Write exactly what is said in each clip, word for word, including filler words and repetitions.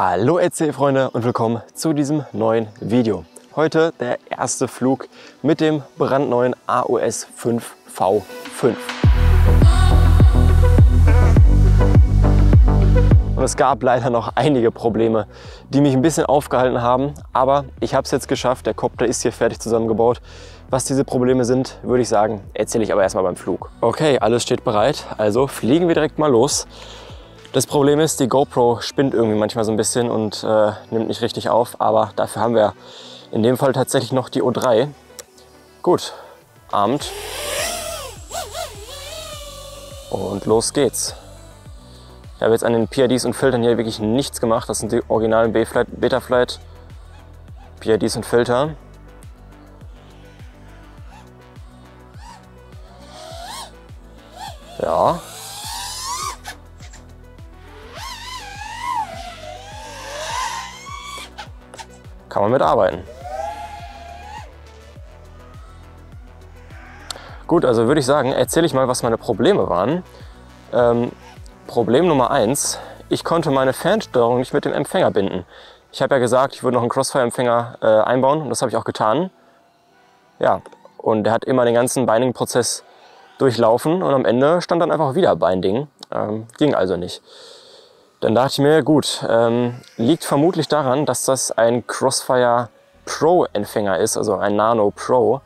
Hallo L C-Freunde und willkommen zu diesem neuen Video. Heute der erste Flug mit dem brandneuen A O S fünf V fünf. Und es gab leider noch einige Probleme, die mich ein bisschen aufgehalten haben, aber ich habe es jetzt geschafft, der Kopter ist hier fertig zusammengebaut. Was diese Probleme sind, würde ich sagen, erzähle ich aber erstmal beim Flug. Okay, alles steht bereit, also fliegen wir direkt mal los. Das Problem ist, die GoPro spinnt irgendwie manchmal so ein bisschen und äh, nimmt nicht richtig auf, aber dafür haben wir in dem Fall tatsächlich noch die O drei. Gut, Abend. Und los geht's. Ich habe jetzt an den P I Ds und Filtern hier wirklich nichts gemacht. Das sind die originalen Betaflight P I Ds und Filter. Ja. Kann man mitarbeiten. Gut, also würde ich sagen, erzähle ich mal, was meine Probleme waren. Ähm, Problem Nummer eins, ich konnte meine Fernsteuerung nicht mit dem Empfänger binden. Ich habe ja gesagt, ich würde noch einen Crossfire-Empfänger äh, einbauen und das habe ich auch getan. Ja, und der hat immer den ganzen Binding-Prozess durchlaufen und am Ende stand dann einfach wieder Binding. Ähm, ging also nicht. Dann dachte ich mir, gut, ähm, liegt vermutlich daran, dass das ein Crossfire Pro Empfänger ist, also ein Nano-Pro,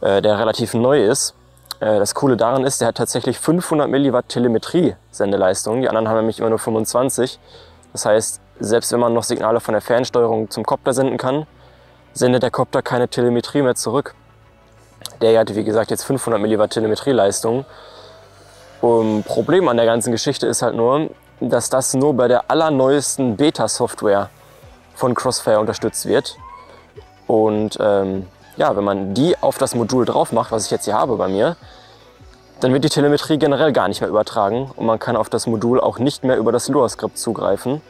äh, der relativ neu ist. Äh, das Coole daran ist, der hat tatsächlich fünfhundert Milliwatt Telemetrie-Sendeleistung, die anderen haben nämlich immer nur fünfundzwanzig. Das heißt, selbst wenn man noch Signale von der Fernsteuerung zum Kopter senden kann, sendet der Kopter keine Telemetrie mehr zurück. Der hatte, wie gesagt, jetzt fünfhundert Milliwatt Telemetrieleistung. Um, Problem an der ganzen Geschichte ist halt nur, dass das nur bei der allerneuesten Beta-Software von Crossfire unterstützt wird. Und ähm, ja, wenn man die auf das Modul drauf macht, was ich jetzt hier habe bei mir, dann wird die Telemetrie generell gar nicht mehr übertragen und man kann auf das Modul auch nicht mehr über das Lua-Skript zugreifen.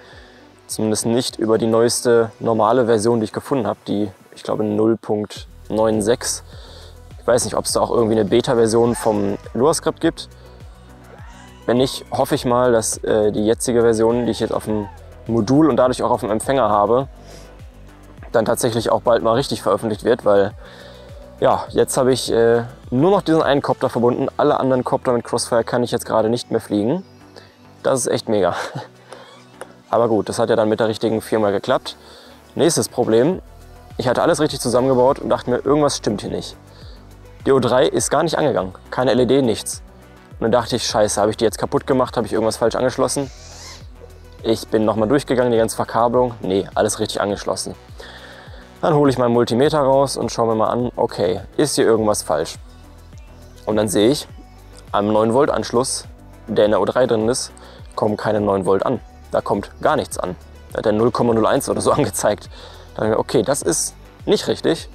Zumindest nicht über die neueste normale Version, die ich gefunden habe, die, ich glaube, null Punkt sechsundneunzig. Ich weiß nicht, ob es da auch irgendwie eine Beta-Version vom Lua-Skript gibt. Wenn nicht, hoffe ich mal, dass äh, die jetzige Version, die ich jetzt auf dem Modul und dadurch auch auf dem Empfänger habe, dann tatsächlich auch bald mal richtig veröffentlicht wird, weil ja, jetzt habe ich äh, nur noch diesen einen Kopter verbunden. Alle anderen Kopter mit Crossfire kann ich jetzt gerade nicht mehr fliegen. Das ist echt mega. Aber gut, das hat ja dann mit der richtigen Firma geklappt. Nächstes Problem. Ich hatte alles richtig zusammengebaut und dachte mir, irgendwas stimmt hier nicht. Die O drei ist gar nicht angegangen. Keine L E D, nichts. Und dann dachte ich, scheiße, habe ich die jetzt kaputt gemacht? Habe ich irgendwas falsch angeschlossen? Ich bin nochmal durchgegangen, die ganze Verkabelung. Nee, alles richtig angeschlossen. Dann hole ich meinen Multimeter raus und schaue mir mal an, okay, ist hier irgendwas falsch? Und dann sehe ich, am neun Volt Anschluss, der in der O drei drin ist, kommen keine neun Volt an. Da kommt gar nichts an. Da hat er null Komma null eins oder so angezeigt. Da dachte ich, okay, das ist nicht richtig.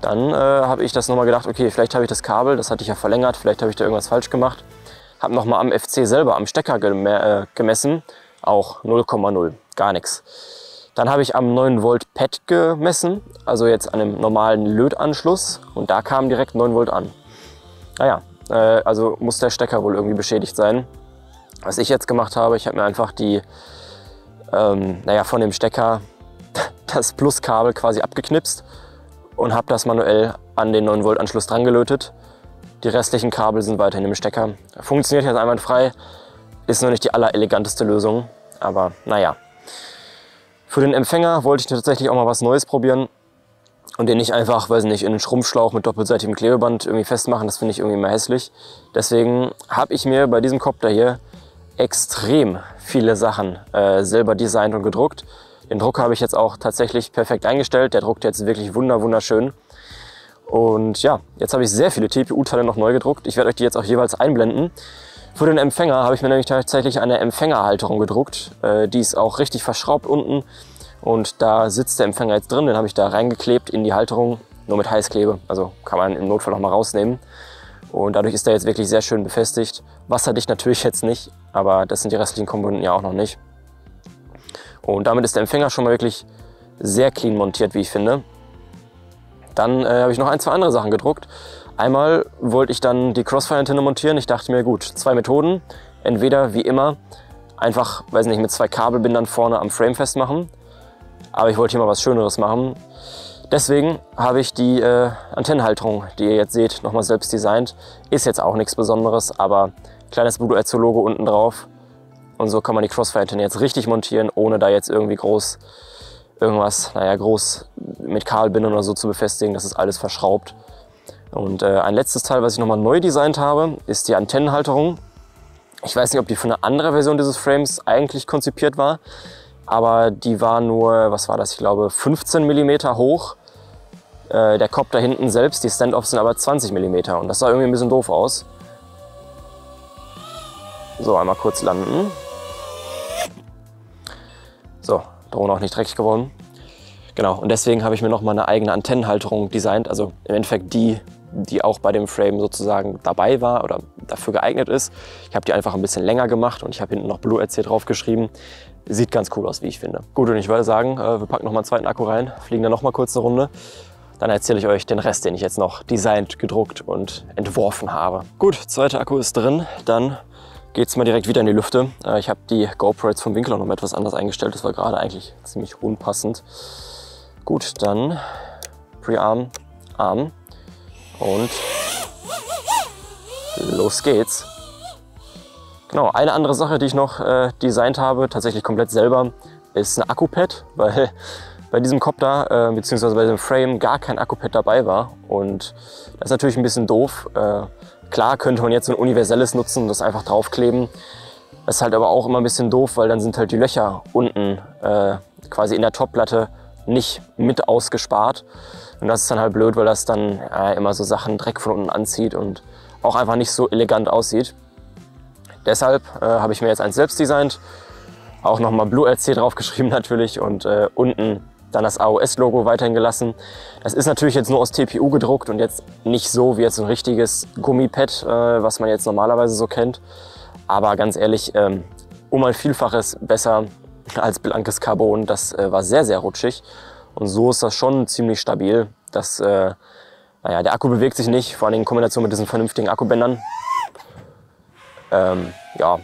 Dann äh, habe ich das nochmal gedacht, okay, vielleicht habe ich das Kabel, das hatte ich ja verlängert, vielleicht habe ich da irgendwas falsch gemacht. Habe nochmal am F C selber, am Stecker gem äh, gemessen, auch null Komma null, gar nichts. Dann habe ich am neun Volt Pad gemessen, also jetzt an einem normalen Lötanschluss und da kam direkt neun Volt an. Naja, äh, also muss der Stecker wohl irgendwie beschädigt sein. Was ich jetzt gemacht habe, ich habe mir einfach die, ähm, naja, von dem Stecker das Pluskabel quasi abgeknipst und habe das manuell an den neun Volt Anschluss dran gelötet. Die restlichen Kabel sind weiterhin im Stecker. Funktioniert jetzt einwandfrei, ist noch nicht die allereleganteste Lösung, aber naja. Für den Empfänger wollte ich tatsächlich auch mal was Neues probieren und den nicht einfach, weiß nicht, in einen Schrumpfschlauch mit doppelseitigem Klebeband irgendwie festmachen, das finde ich irgendwie immer hässlich. Deswegen habe ich mir bei diesem Kopter hier extrem viele Sachen äh, selber designt und gedruckt. Den Drucker habe ich jetzt auch tatsächlich perfekt eingestellt. Der druckt jetzt wirklich wunder, wunderschön. Und ja, jetzt habe ich sehr viele T P U-Teile noch neu gedruckt. Ich werde euch die jetzt auch jeweils einblenden. Für den Empfänger habe ich mir nämlich tatsächlich eine Empfängerhalterung gedruckt. Die ist auch richtig verschraubt unten. Und da sitzt der Empfänger jetzt drin. Den habe ich da reingeklebt in die Halterung. Nur mit Heißklebe. Also kann man im Notfall auch mal rausnehmen. Und dadurch ist der jetzt wirklich sehr schön befestigt. Wasserdicht natürlich jetzt nicht. Aber das sind die restlichen Komponenten ja auch noch nicht. Und damit ist der Empfänger schon mal wirklich sehr clean montiert, wie ich finde. Dann äh, habe ich noch ein, zwei andere Sachen gedruckt. Einmal wollte ich dann die Crossfire-Antenne montieren. Ich dachte mir, gut, zwei Methoden. Entweder wie immer einfach, weiß nicht, mit zwei Kabelbindern vorne am Frame festmachen. Aber ich wollte hier mal was Schöneres machen. Deswegen habe ich die äh, Antennenhalterung, die ihr jetzt seht, nochmal selbst designt. Ist jetzt auch nichts Besonderes, aber kleines BlueRC-Logo unten drauf. Und so kann man die Crossfire-Antenne jetzt richtig montieren, ohne da jetzt irgendwie groß irgendwas, naja, groß mit Kabelbindern oder so zu befestigen. Das ist alles verschraubt. Und äh, ein letztes Teil, was ich nochmal neu designt habe, ist die Antennenhalterung. Ich weiß nicht, ob die für eine andere Version dieses Frames eigentlich konzipiert war, aber die war nur, was war das, ich glaube fünfzehn Millimeter hoch. Äh, der Kopf da hinten selbst, die Standoffs sind aber zwanzig Millimeter und das sah irgendwie ein bisschen doof aus. So, einmal kurz landen. So, Drohne auch nicht dreckig geworden. Genau, und deswegen habe ich mir nochmal eine eigene Antennenhalterung designt, also im Endeffekt die, die auch bei dem Frame sozusagen dabei war oder dafür geeignet ist. Ich habe die einfach ein bisschen länger gemacht und ich habe hinten noch BlueRC draufgeschrieben. Sieht ganz cool aus, wie ich finde. Gut, und ich würde sagen, wir packen nochmal einen zweiten Akku rein, fliegen dann nochmal kurz eine Runde. Dann erzähle ich euch den Rest, den ich jetzt noch designt, gedruckt und entworfen habe. Gut, zweiter Akku ist drin, dann geht es mal direkt wieder in die Lüfte. Ich habe die GoPro jetzt vom Winkel auch noch mal etwas anders eingestellt, das war gerade eigentlich ziemlich unpassend. Gut, dann Pre-Arm, Arm und los geht's. Genau, eine andere Sache, die ich noch äh, designt habe, tatsächlich komplett selber, ist ein Akkupad, weil bei diesem Copter äh, bzw. bei diesem Frame gar kein Akkupad dabei war und das ist natürlich ein bisschen doof. Äh, klar könnte man jetzt so ein universelles nutzen und das einfach draufkleben. Das ist halt aber auch immer ein bisschen doof, weil dann sind halt die Löcher unten äh, quasi in der Topplatte nicht mit ausgespart und das ist dann halt blöd, weil das dann äh, immer so Sachen Dreck von unten anzieht und auch einfach nicht so elegant aussieht. Deshalb äh, habe ich mir jetzt eins selbst designt, auch nochmal BlueRC draufgeschrieben natürlich und äh, unten dann das A O S-Logo weiterhin gelassen. Das ist natürlich jetzt nur aus T P U gedruckt und jetzt nicht so wie jetzt ein richtiges Gummipad, äh, was man jetzt normalerweise so kennt, aber ganz ehrlich, ähm, um ein Vielfaches besser als blankes Carbon. Das äh, war sehr, sehr rutschig und so ist das schon ziemlich stabil. Das, äh, naja, der Akku bewegt sich nicht, vor allem in Kombination mit diesen vernünftigen Akkubändern. Ähm, ja.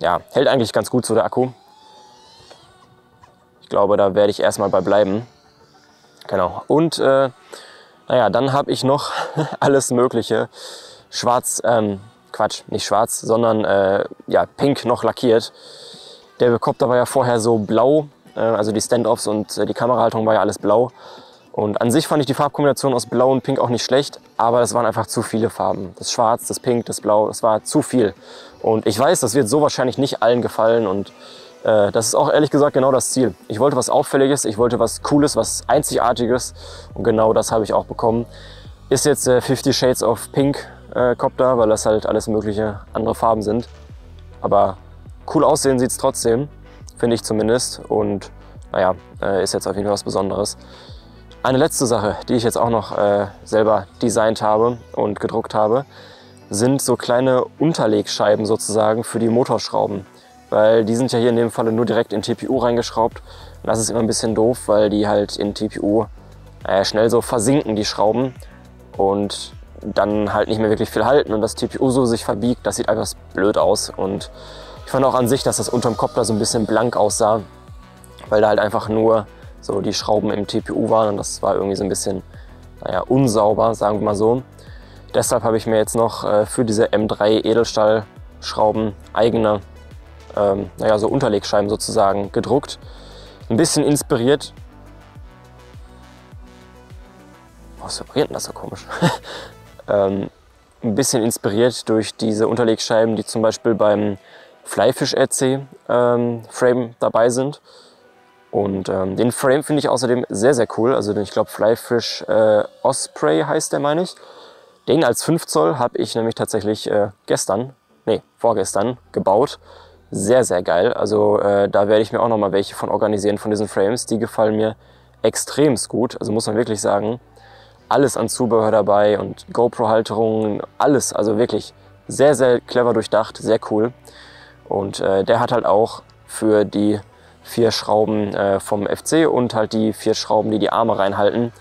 Ja, hält eigentlich ganz gut so der Akku. Ich glaube, da werde ich erstmal bei bleiben. Genau. Und äh, naja, dann habe ich noch alles Mögliche. Schwarz, ähm, Quatsch, nicht schwarz, sondern äh, ja, pink noch lackiert. Der Copter war ja vorher so blau, äh, also die Standoffs und äh, die Kamerahaltung war ja alles blau. Und an sich fand ich die Farbkombination aus blau und pink auch nicht schlecht, aber das waren einfach zu viele Farben. Das schwarz, das pink, das blau, das war zu viel. Und ich weiß, das wird so wahrscheinlich nicht allen gefallen und äh, das ist auch ehrlich gesagt genau das Ziel. Ich wollte was Auffälliges, ich wollte was Cooles, was Einzigartiges und genau das habe ich auch bekommen. Ist jetzt äh, fifty Shades of Pink äh, Copter, weil das halt alles mögliche andere Farben sind. Aber cool aussehen sieht es trotzdem, finde ich zumindest. Und naja, äh, ist jetzt auf jeden Fall was Besonderes. Eine letzte Sache, die ich jetzt auch noch äh, selber designt habe und gedruckt habe, sind so kleine Unterlegscheiben sozusagen für die Motorschrauben. Weil die sind ja hier in dem Falle nur direkt in T P U reingeschraubt. Und das ist immer ein bisschen doof, weil die halt in T P U äh, schnell so versinken, die Schrauben. Und dann halt nicht mehr wirklich viel halten und das T P U so sich verbiegt, das sieht einfach blöd aus. Und ich fand auch an sich, dass das unterm Copter so ein bisschen blank aussah, weil da halt einfach nur so die Schrauben im T P U waren und das war irgendwie so ein bisschen, naja, unsauber, sagen wir mal so. Deshalb habe ich mir jetzt noch äh, für diese M drei Edelstahlschrauben eigene, ähm, naja, so Unterlegscheiben sozusagen gedruckt. Ein bisschen inspiriert. Was vibriert denn das so komisch? ähm, ein bisschen inspiriert durch diese Unterlegscheiben, die zum Beispiel beim Flyfish R C ähm, Frame dabei sind. Und ähm, den Frame finde ich außerdem sehr, sehr cool. Also ich glaube Flyfish äh, Osprey heißt der, meine ich. Den als fünf Zoll habe ich nämlich tatsächlich äh, gestern, nee, vorgestern gebaut. Sehr, sehr geil. Also äh, da werde ich mir auch nochmal welche von organisieren, von diesen Frames. Die gefallen mir extremst gut, also muss man wirklich sagen. Alles an Zubehör dabei und GoPro-Halterungen, alles, also wirklich sehr, sehr clever durchdacht, sehr cool. Und äh, der hat halt auch für die vier Schrauben äh, vom F C und halt die vier Schrauben, die die Arme reinhalten,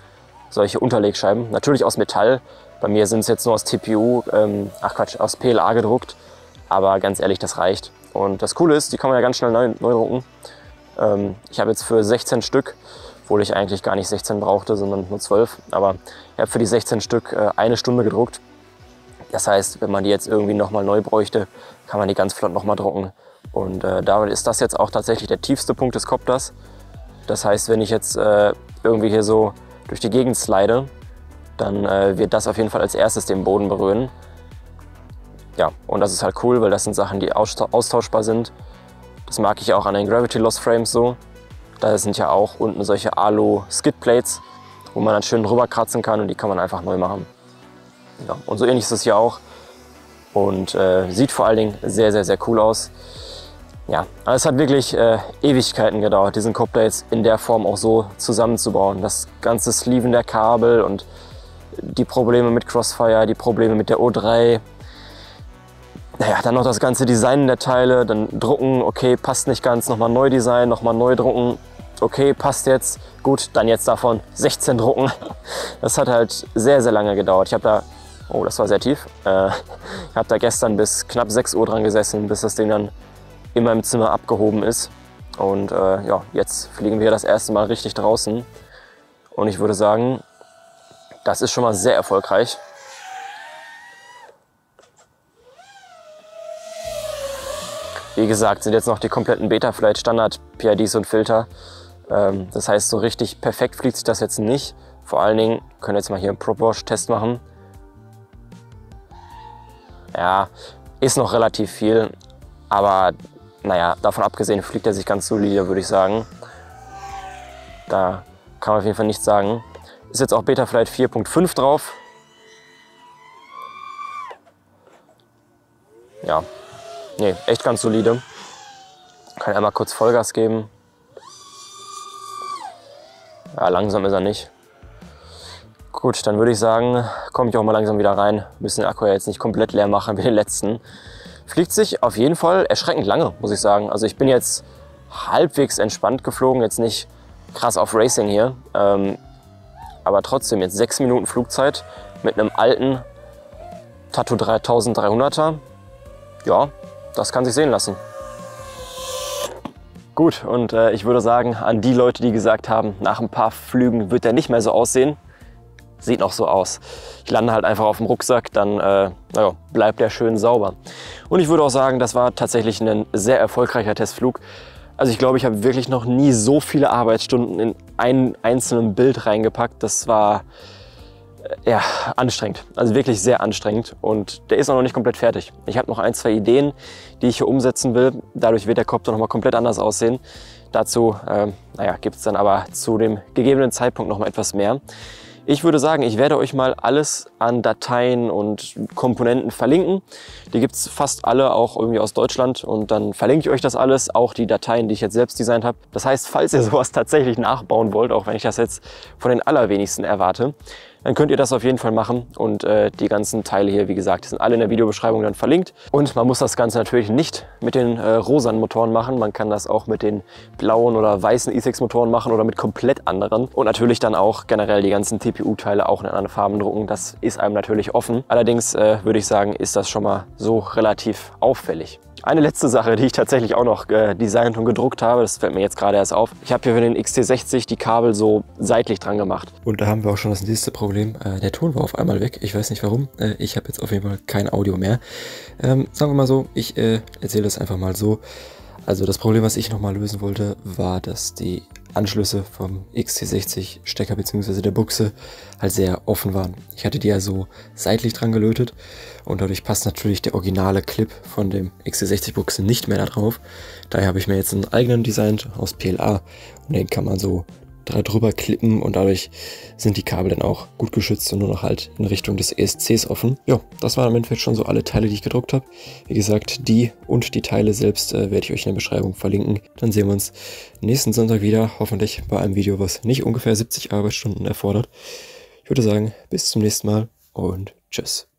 solche Unterlegscheiben. Natürlich aus Metall. Bei mir sind es jetzt nur aus T P U, ähm, ach Quatsch, aus P L A gedruckt. Aber ganz ehrlich, das reicht. Und das Coole ist, die kann man ja ganz schnell neu, neu drucken. Ähm, ich habe jetzt für sechzehn Stück, obwohl ich eigentlich gar nicht sechzehn brauchte, sondern nur zwölf. Aber ich habe für die sechzehn Stück äh, eine Stunde gedruckt. Das heißt, wenn man die jetzt irgendwie nochmal neu bräuchte, kann man die ganz flott nochmal drucken. Und äh, damit ist das jetzt auch tatsächlich der tiefste Punkt des Kopters. Das heißt, wenn ich jetzt äh, irgendwie hier so durch die Gegend slide, dann äh, wird das auf jeden Fall als erstes den Boden berühren. Ja, und das ist halt cool, weil das sind Sachen, die austauschbar sind. Das mag ich auch an den Gravity Loss Frames so. Da sind ja auch unten solche Alu-Skid-Plates, wo man dann schön drüber kratzen kann und die kann man einfach neu machen. Ja, und so ähnlich ist es hier auch. Und äh, sieht vor allen Dingen sehr, sehr, sehr cool aus. Ja, aber es hat wirklich äh, Ewigkeiten gedauert, diesen Kopter jetzt in der Form auch so zusammenzubauen. Das ganze Sleeven der Kabel und die Probleme mit Crossfire, die Probleme mit der O drei. Naja, dann noch das ganze Design der Teile, dann drucken, okay, passt nicht ganz, nochmal neu designen, nochmal neu drucken, okay, passt jetzt, gut, dann jetzt davon sechzehn drucken. Das hat halt sehr, sehr lange gedauert. Ich habe da, oh, das war sehr tief, äh, ich habe da gestern bis knapp sechs Uhr dran gesessen, bis das Ding dann in meinem Zimmer abgehoben ist. Und äh, ja, jetzt fliegen wir das erste Mal richtig draußen. Und ich würde sagen, das ist schon mal sehr erfolgreich. Wie gesagt, sind jetzt noch die kompletten Betaflight Standard P I Ds und Filter. Ähm, das heißt, so richtig perfekt fliegt sich das jetzt nicht. Vor allen Dingen können wir jetzt mal hier einen Prop-Wash-Test machen. Ja, ist noch relativ viel, aber naja, davon abgesehen fliegt er sich ganz solide, würde ich sagen. Da kann man auf jeden Fall nichts sagen. Ist jetzt auch Betaflight vier Punkt fünf drauf. Ja. Nee, echt ganz solide. Kann einmal kurz Vollgas geben. Ja, langsam ist er nicht. Gut, dann würde ich sagen, komme ich auch mal langsam wieder rein. Müssen den Akku ja jetzt nicht komplett leer machen wie den letzten. Fliegt sich auf jeden Fall erschreckend lange, muss ich sagen. Also ich bin jetzt halbwegs entspannt geflogen, jetzt nicht krass auf Racing hier. Ähm, aber trotzdem jetzt sechs Minuten Flugzeit mit einem alten Tattoo dreiunddreißighunderter. Ja. Das kann sich sehen lassen. Gut, und äh, ich würde sagen, an die Leute, die gesagt haben, nach ein paar Flügen wird der nicht mehr so aussehen, sieht noch so aus. Ich lande halt einfach auf dem Rucksack, dann äh, naja, bleibt der schön sauber. Und ich würde auch sagen, das war tatsächlich ein sehr erfolgreicher Testflug. Also ich glaube, ich habe wirklich noch nie so viele Arbeitsstunden in einen einzelnen Bild reingepackt. Das war äh, ja anstrengend, also wirklich sehr anstrengend. Und der ist auch noch nicht komplett fertig. Ich habe noch ein, zwei Ideen, die ich hier umsetzen will. Dadurch wird der Kopter nochmal komplett anders aussehen. Dazu äh, naja, gibt es dann aber zu dem gegebenen Zeitpunkt nochmal etwas mehr. Ich würde sagen, ich werde euch mal alles an Dateien und Komponenten verlinken. Die gibt es fast alle auch irgendwie aus Deutschland und dann verlinke ich euch das alles, auch die Dateien, die ich jetzt selbst designt habe. Das heißt, falls ihr sowas tatsächlich nachbauen wollt, auch wenn ich das jetzt von den allerwenigsten erwarte, dann könnt ihr das auf jeden Fall machen und äh, die ganzen Teile hier, wie gesagt, sind alle in der Videobeschreibung dann verlinkt. Und man muss das Ganze natürlich nicht mit den äh, rosanen Motoren machen, man kann das auch mit den blauen oder weißen E sechs Motoren machen oder mit komplett anderen. Und natürlich dann auch generell die ganzen T P U-Teile auch in anderen Farben drucken, das ist einem natürlich offen. Allerdings äh, würde ich sagen, ist das schon mal so relativ auffällig. Eine letzte Sache, die ich tatsächlich auch noch äh, designt und gedruckt habe, das fällt mir jetzt gerade erst auf. Ich habe hier für den X T sechzig die Kabel so seitlich dran gemacht. Und da haben wir auch schon das nächste Problem. Äh, der Ton war auf einmal weg. Ich weiß nicht warum. Äh, ich habe jetzt auf jeden Fall kein Audio mehr. Ähm, sagen wir mal so, ich äh, erzähle das einfach mal so. Also das Problem, was ich nochmal lösen wollte, war, dass die Anschlüsse vom X T sechzig Stecker bzw. der Buchse halt sehr offen waren. Ich hatte die ja so seitlich dran gelötet und dadurch passt natürlich der originale Clip von dem X T sechzig Buchse nicht mehr da drauf. Daher habe ich mir jetzt einen eigenen designt aus P L A und den kann man so drüber klippen und dadurch sind die Kabel dann auch gut geschützt und nur noch halt in Richtung des E S Cs offen. Ja, das waren im Endeffekt schon so alle Teile, die ich gedruckt habe. Wie gesagt, die und die Teile selbst äh, werde ich euch in der Beschreibung verlinken. Dann sehen wir uns nächsten Sonntag wieder, hoffentlich bei einem Video, was nicht ungefähr siebzig Arbeitsstunden erfordert. Ich würde sagen, bis zum nächsten Mal und tschüss.